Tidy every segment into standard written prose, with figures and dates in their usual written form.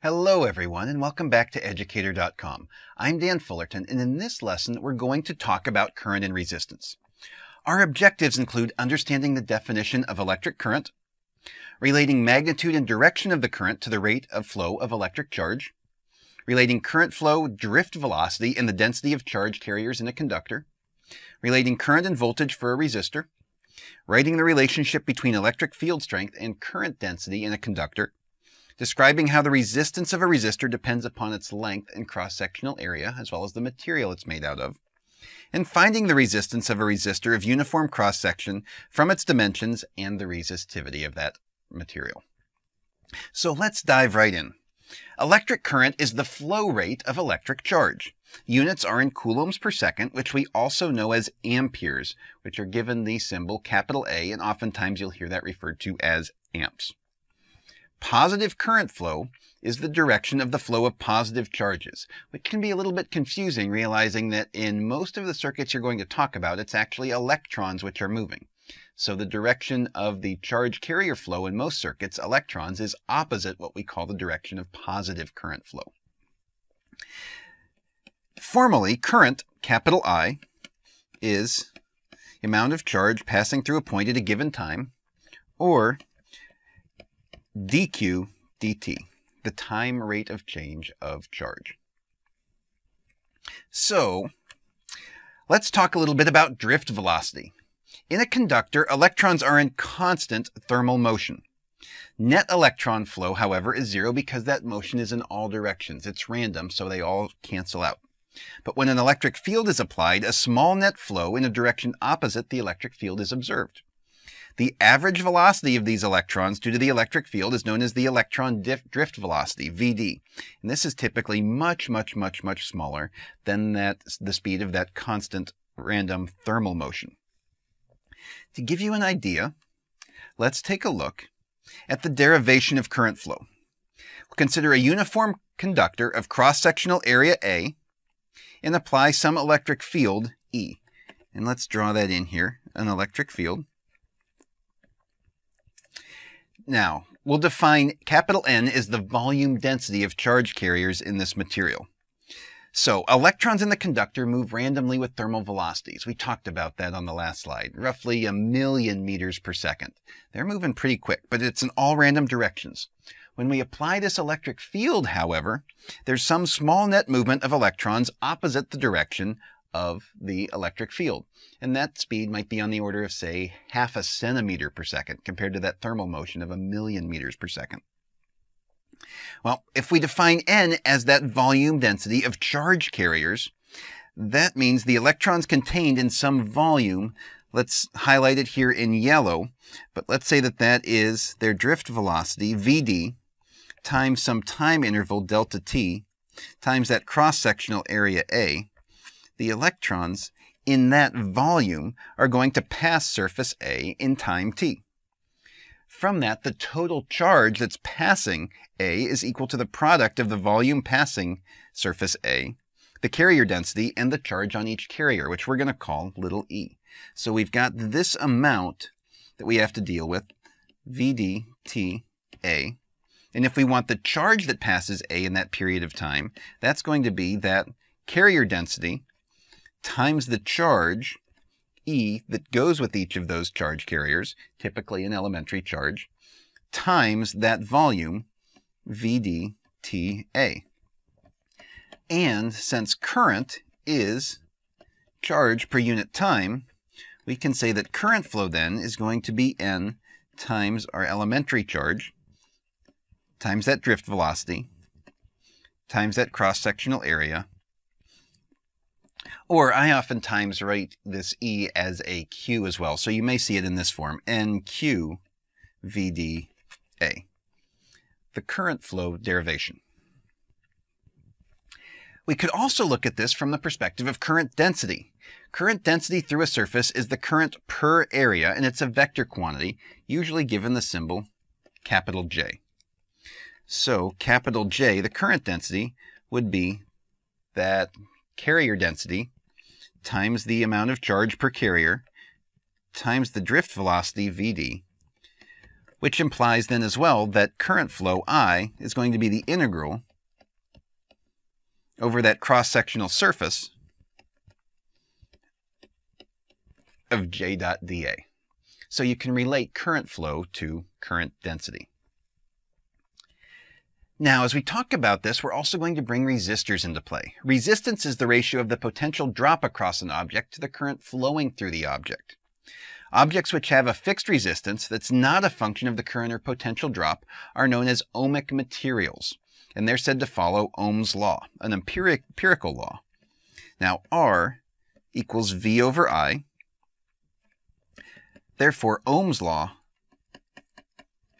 Hello everyone and welcome back to educator.com. I'm Dan Fullerton, and in this lesson we're going to talk about current and resistance. Our objectives include understanding the definition of electric current, relating magnitude and direction of the current to the rate of flow of electric charge, relating current flow, drift velocity, and the density of charge carriers in a conductor, relating current and voltage for a resistor, writing the relationship between electric field strength and current density in a conductor, describing how the resistance of a resistor depends upon its length and cross-sectional area, as well as the material it's made out of, and finding the resistance of a resistor of uniform cross-section from its dimensions and the resistivity of that material. So let's dive right in. Electric current is the flow rate of electric charge. Units are in coulombs per second, which we also know as amperes, which are given the symbol capital A, and oftentimes you'll hear that referred to as amps. Positive current flow is the direction of the flow of positive charges, which can be a little bit confusing, realizing that in most of the circuits you're going to talk about, it's actually electrons which are moving. So the direction of the charge carrier flow in most circuits, electrons, is opposite what we call the direction of positive current flow. Formally, current, capital I, is the amount of charge passing through a point at a given time, or dq dt, the time rate of change of charge. So let's talk a little bit about drift velocity. In a conductor, electrons are in constant thermal motion. Net electron flow, however, is zero because that motion is in all directions. It's random, so they all cancel out. But when an electric field is applied, a small net flow in a direction opposite the electric field is observed. The average velocity of these electrons due to the electric field is known as the electron drift velocity, VD. And this is typically much smaller than the speed of that constant random thermal motion. To give you an idea, let's take a look at the derivation of current flow. We'll consider a uniform conductor of cross-sectional area A and apply some electric field E. And let's draw that in here, an electric field. Now, we'll define capital N as the volume density of charge carriers in this material. So electrons in the conductor move randomly with thermal velocities. We talked about that on the last slide, roughly 1,000,000 meters per second. They're moving pretty quick, but it's in all random directions. When we apply this electric field, however, there's some small net movement of electrons opposite the direction of the electric field. And that speed might be on the order of, say, half a centimeter per second compared to that thermal motion of 1,000,000 meters per second. Well, if we define N as that volume density of charge carriers, that means the electrons contained in some volume, let's highlight it here in yellow, but let's say that that is their drift velocity, VD, times some time interval, delta T, times that cross-sectional area A. The electrons in that volume are going to pass surface A in time t. From that, the total charge that's passing A is equal to the product of the volume passing surface A, the carrier density, and the charge on each carrier, which we're going to call little e. So we've got this amount that we have to deal with, VDT A. And if we want the charge that passes A in that period of time, that's going to be that carrier density times the charge, E, that goes with each of those charge carriers, typically an elementary charge, times that volume, VDTA. And since current is charge per unit time, we can say that current flow then is going to be N times our elementary charge, times that drift velocity, times that cross-sectional area. Or I oftentimes write this E as a Q as well, so you may see it in this form, NQ VDA, the current flow derivation. We could also look at this from the perspective of current density. Current density through a surface is the current per area, and it's a vector quantity, usually given the symbol capital J. So capital J, the current density, would be that carrier density times the amount of charge per carrier times the drift velocity, Vd, which implies then as well that current flow I is going to be the integral over that cross-sectional surface of J dot dA. So you can relate current flow to current density. Now, as we talk about this, we're also going to bring resistors into play. Resistance is the ratio of the potential drop across an object to the current flowing through the object. Objects which have a fixed resistance that's not a function of the current or potential drop are known as ohmic materials, and they're said to follow Ohm's law, an empirical law. Now, R equals V over I. Therefore, Ohm's law,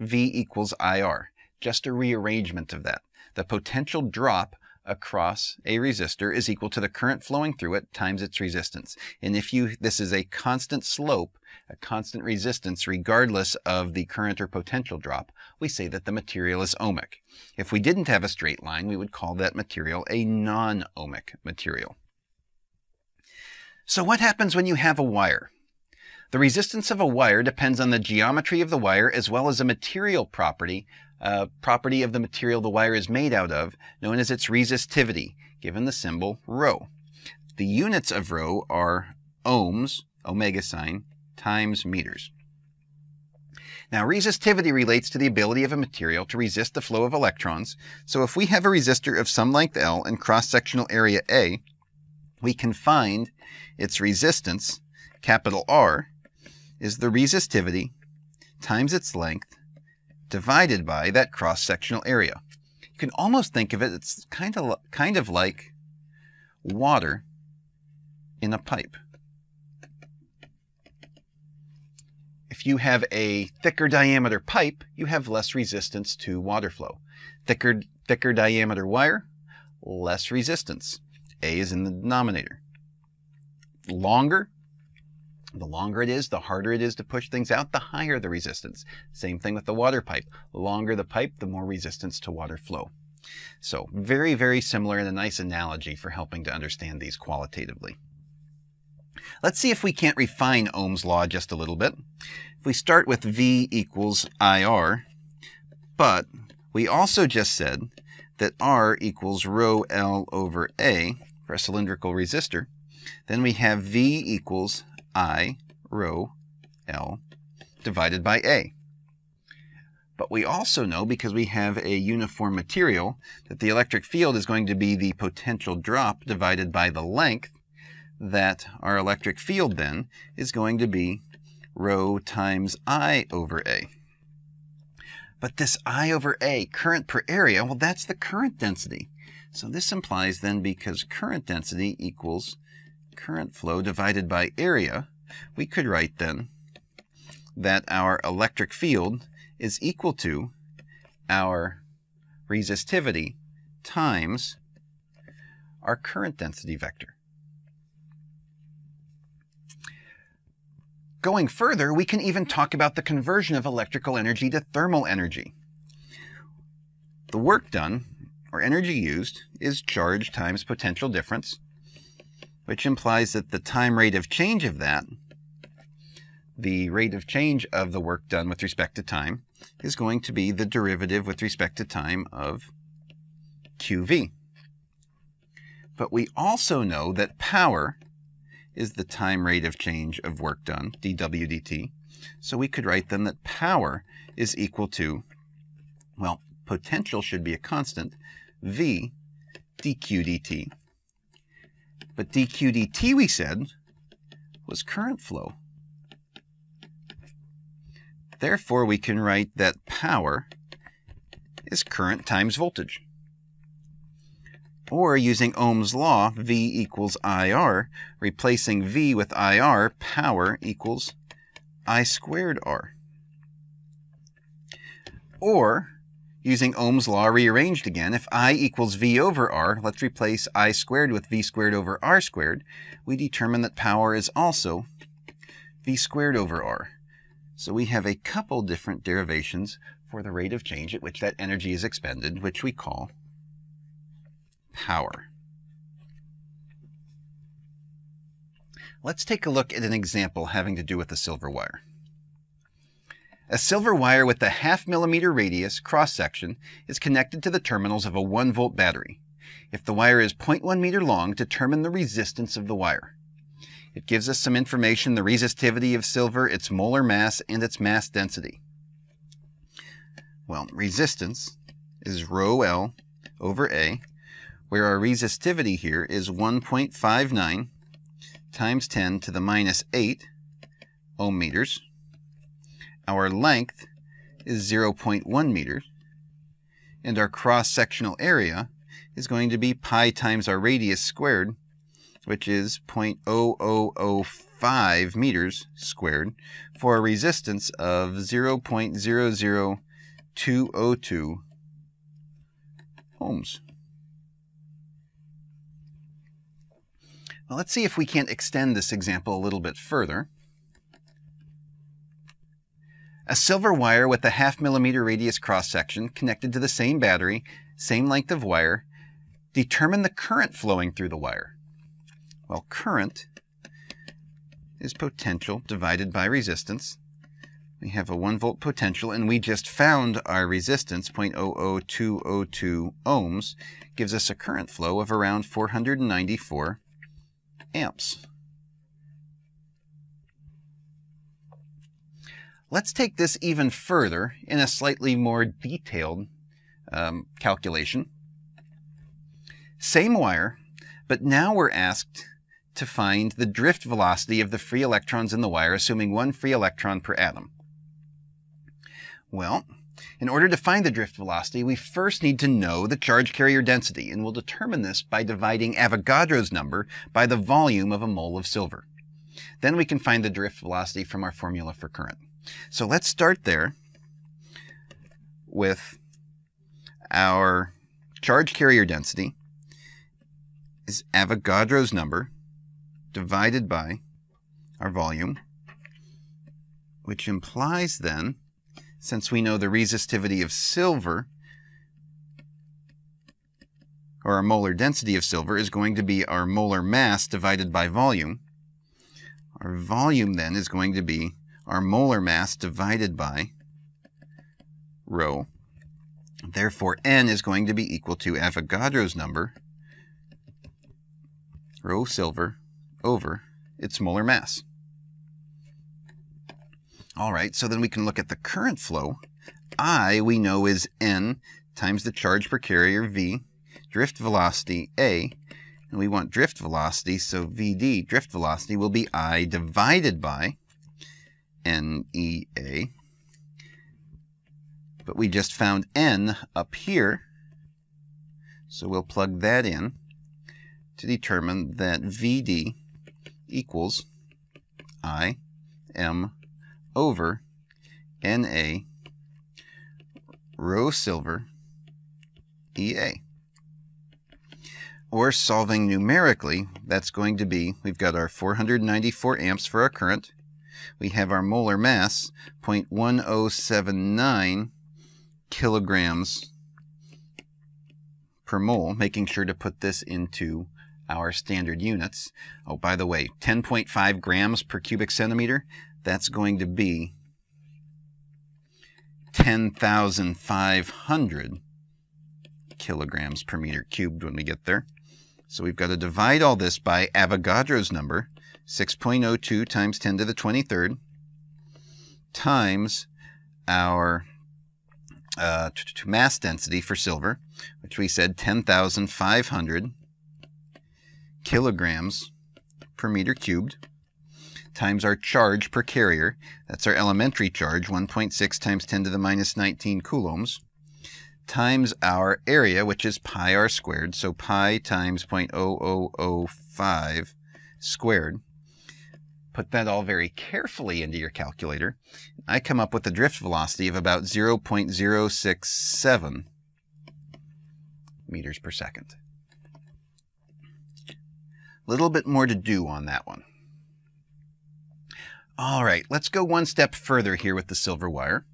V equals IR. Just a rearrangement of that. The potential drop across a resistor is equal to the current flowing through it times its resistance. And if this is a constant slope, a constant resistance regardless of the current or potential drop, we say that the material is ohmic. If we didn't have a straight line, we would call that material a non-ohmic material. So what happens when you have a wire? The resistance of a wire depends on the geometry of the wire as well as a material property of the material the wire is made out of, known as its resistivity, given the symbol rho. The units of rho are ohms, omega sign, times meters. Now, resistivity relates to the ability of a material to resist the flow of electrons. So if we have a resistor of some length L in cross-sectional area A, we can find its resistance, capital R, is the resistivity times its length, divided by that cross-sectional area. You can almost think of it, it's kind of like water in a pipe. If you have a thicker diameter pipe, you have less resistance to water flow. Thicker diameter wire, less resistance. A is in the denominator. The longer it is, the harder it is to push things out, the higher the resistance. Same thing with the water pipe. The longer the pipe, the more resistance to water flow. So very, very similar and a nice analogy for helping to understand these qualitatively. Let's see if we can't refine Ohm's law just a little bit. If we start with V equals IR, but we also just said that R equals rho L over A for a cylindrical resistor, then we have V equals I rho L divided by A. But we also know, because we have a uniform material, that the electric field is going to be the potential drop divided by the length, that our electric field then is going to be rho times I over A. But this I over A, current per area, well, that's the current density. So this implies then, because current density equals current flow divided by area, we could write then that our electric field is equal to our resistivity times our current density vector. Going further, we can even talk about the conversion of electrical energy to thermal energy. The work done, or energy used, is charge times potential difference, which implies that the time rate of change of that, the rate of change of the work done with respect to time, is going to be the derivative with respect to time of QV. But we also know that power is the time rate of change of work done, dW dt. So we could write then that power is equal to, well, potential should be a constant, V dQ dt. But dQ dt, we said, was current flow. Therefore, we can write that power is current times voltage. Or, using Ohm's law, V equals IR, replacing V with IR, power equals I squared R. Or, using Ohm's law rearranged again, if I equals V over R, let's replace I squared with V squared over R squared, we determine that power is also V squared over R. So we have a couple different derivations for the rate of change at which that energy is expended, which we call power. Let's take a look at an example having to do with the silver wire. A silver wire with a half-millimeter radius cross-section is connected to the terminals of a 1-volt battery. If the wire is 0.1 meter long, determine the resistance of the wire. It gives us some information: the resistivity of silver, its molar mass, and its mass density. Well, resistance is rho L over A, where our resistivity here is 1.59 times 10 to the minus 8 ohm meters. Our length is 0.1 meters, and our cross-sectional area is going to be pi times our radius squared, which is 0.0005 meters squared, for a resistance of 0.00202 ohms. Well, let's see if we can't extend this example a little bit further. A silver wire with a half-millimeter radius cross-section connected to the same battery, same length of wire. Determine the current flowing through the wire. Well, current is potential divided by resistance. We have a 1-volt potential, and we just found our resistance, 0.00202 ohms, gives us a current flow of around 494 amps. Let's take this even further in a slightly more detailed calculation. Same wire, but now we're asked to find the drift velocity of the free electrons in the wire, assuming one free electron per atom. Well, in order to find the drift velocity, we first need to know the charge carrier density, and we'll determine this by dividing Avogadro's number by the volume of a mole of silver. Then we can find the drift velocity from our formula for current. So let's start there with our charge carrier density is Avogadro's number divided by our volume, which implies then, since we know the resistivity of silver, or our molar density of silver, is going to be our molar mass divided by volume. Our volume then is going to be our molar mass divided by rho. Therefore, n is going to be equal to Avogadro's number, rho silver, over its molar mass. All right, so then we can look at the current flow. I, we know, is n times the charge per carrier, v, drift velocity, a, and we want drift velocity, so vd, drift velocity, will be I divided by nea. But we just found n up here, so we'll plug that in to determine that VD equals IM over NA rho silver EA. Or solving numerically, that's going to be, we've got our 494 amps for our current. We have our molar mass, 0.1079 kilograms per mole, making sure to put this into our standard units. Oh, by the way, 10.5 grams per cubic centimeter, that's going to be 10,500 kilograms per meter cubed when we get there. So we've got to divide all this by Avogadro's number, 6.02 times 10 to the 23rd, times our mass density for silver, which we said 10,500 kilograms per meter cubed, times our charge per carrier, that's our elementary charge, 1.6 times 10 to the minus 19 coulombs, times our area, which is pi r squared, so pi times 0.0005 squared. Put that all very carefully into your calculator. I come up with a drift velocity of about 0.067 meters per second. A little bit more to do on that one. All right, let's go one step further here with the silver wire.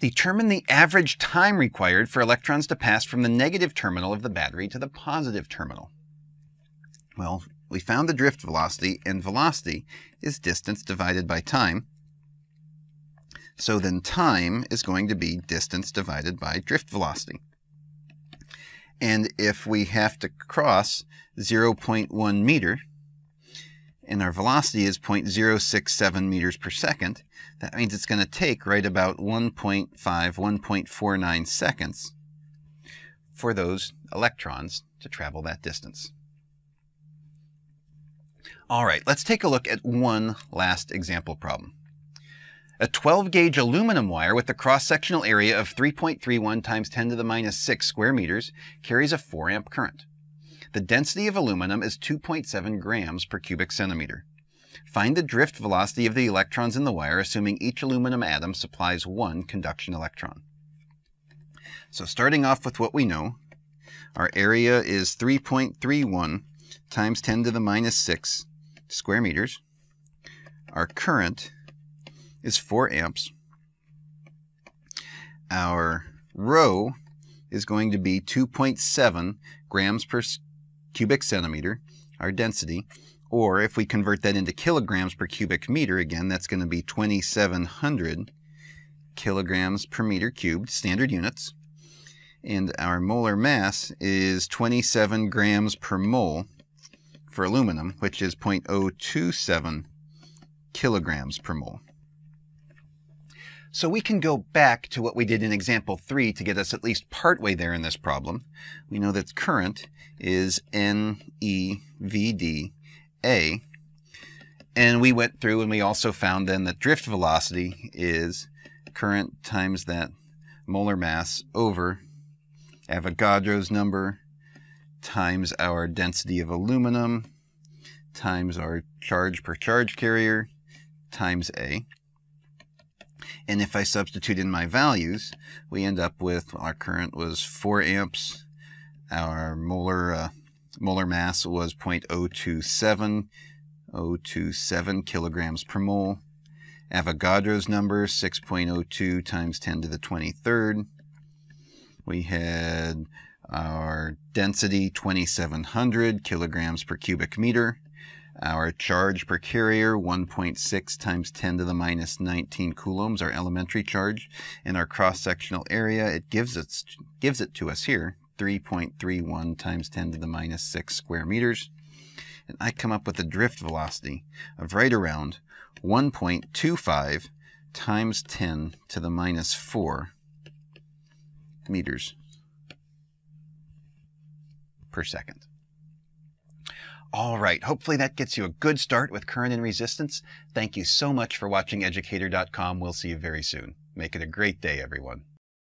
Determine the average time required for electrons to pass from the negative terminal of the battery to the positive terminal. Well, We found the drift velocity, and velocity is distance divided by time. So then time is going to be distance divided by drift velocity. And if we have to cross 0.1 meter, and our velocity is 0.067 meters per second, that means it's going to take right about 1.49 seconds for those electrons to travel that distance. All right, let's take a look at one last example problem. A 12-gauge aluminum wire with a cross-sectional area of 3.31 times 10 to the minus 6 square meters carries a 4-amp current. The density of aluminum is 2.7 grams per cubic centimeter. Find the drift velocity of the electrons in the wire, assuming each aluminum atom supplies one conduction electron. So starting off with what we know, our area is 3.31 times 10 to the minus 6 square meters. Our current is 4 amps. Our rho is going to be 2.7 grams per cubic centimeter, our density, or if we convert that into kilograms per cubic meter, again, that's going to be 2,700 kilograms per meter cubed, standard units. And our molar mass is 27 grams per mole for aluminum, which is 0.027 kilograms per mole. So we can go back to what we did in example 3 to get us at least partway there in this problem. We know that current is NEVDA. And we went through and we also found then that drift velocity is current times that molar mass over Avogadro's number times our density of aluminum times our charge per charge carrier times A. And if I substitute in my values, we end up with, well, our current was 4 amps, our molar mass was 0.027 kilograms per mole, Avogadro's number 6.02 times 10 to the 23rd. We had our density 2,700 kilograms per cubic meter. Our charge per carrier, 1.6 times 10 to the minus 19 coulombs, our elementary charge. And our cross-sectional area, it gives it to us here, 3.31 times 10 to the minus 6 square meters. And I come up with a drift velocity of right around 1.25 times 10 to the minus 4 meters per second. All right, hopefully that gets you a good start with current and resistance. Thank you so much for watching educator.com. We'll see you very soon. Make it a great day, everyone.